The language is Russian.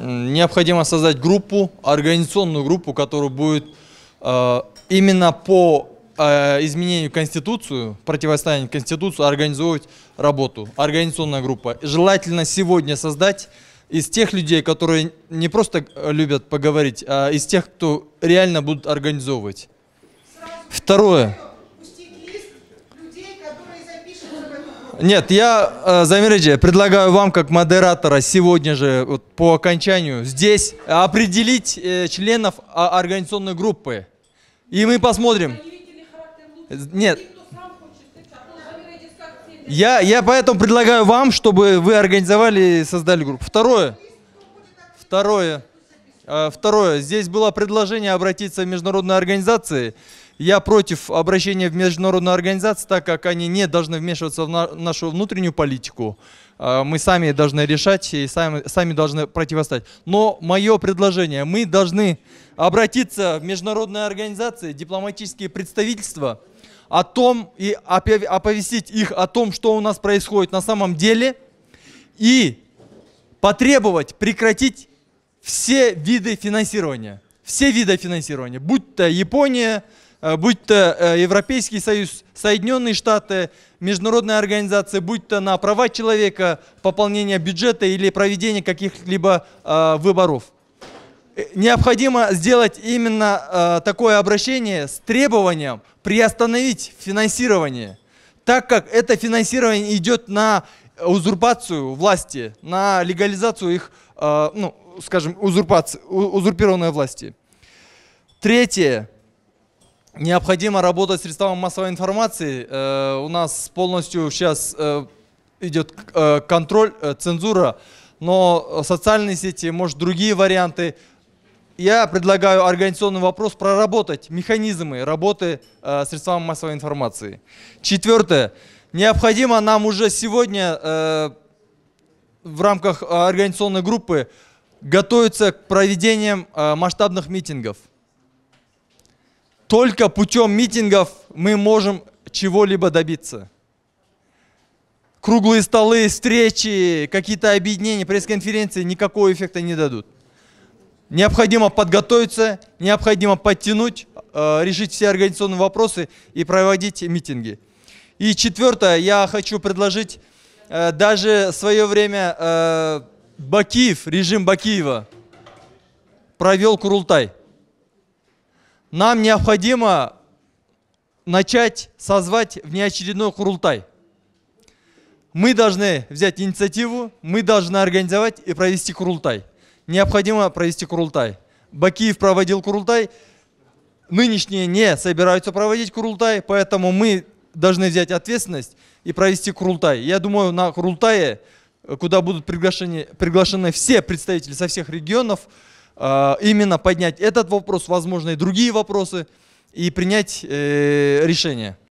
необходимо создать группу, организационную группу, которая будет именно по изменению Конституции, противостоянию Конституции, организовывать работу. Организационная группа. Желательно сегодня создать из тех людей, которые не просто любят поговорить, а из тех, кто реально будут организовывать. Второе. Нет, я, Замириджи, предлагаю вам, как модератора, сегодня же вот, по окончанию здесь определить членов организационной группы. И мы посмотрим. Нет. Я поэтому предлагаю вам, чтобы вы организовали и создали группу. Второе. Здесь было предложение обратиться в международные организации. Я против обращения в международные организации, так как они не должны вмешиваться в нашу внутреннюю политику. Мы сами должны решать и сами должны противостоять. Но мое предложение, мы должны обратиться в международные организации, дипломатические представительства, о том и оповестить их о том, что у нас происходит на самом деле, и потребовать прекратить все виды финансирования. Все виды финансирования, будь то Япония, будь то Европейский Союз, Соединенные Штаты, международные организации, будь то на права человека, пополнение бюджета или проведение каких-либо выборов. Необходимо сделать именно такое обращение с требованием приостановить финансирование, так как это финансирование идет на узурпацию власти, на легализацию их, ну, скажем, узурпированной власти. Третье. Необходимо работать с средствами массовой информации. У нас полностью сейчас идет контроль, цензура, но социальные сети, может, другие варианты. Я предлагаю организационный вопрос проработать механизмы работы средствами массовой информации. Четвертое. Необходимо нам уже сегодня в рамках организационной группы готовиться к проведению масштабных митингов. Только путем митингов мы можем чего-либо добиться. Круглые столы, встречи, какие-то объединения, пресс-конференции никакого эффекта не дадут. Необходимо подготовиться, необходимо подтянуть, решить все организационные вопросы и проводить митинги. И четвертое, я хочу предложить, даже в свое время Бакиев, режим Бакиева провел курултай. Нам необходимо начать созвать внеочередной курултай. Мы должны взять инициативу, мы должны организовать и провести курултай. Необходимо провести курултай. Бакиев проводил курултай, нынешние не собираются проводить курултай, поэтому мы должны взять ответственность и провести курултай. Я думаю, на курултае, куда будут приглашены все представители со всех регионов, именно поднять этот вопрос, возможно, и другие вопросы, и принять решение.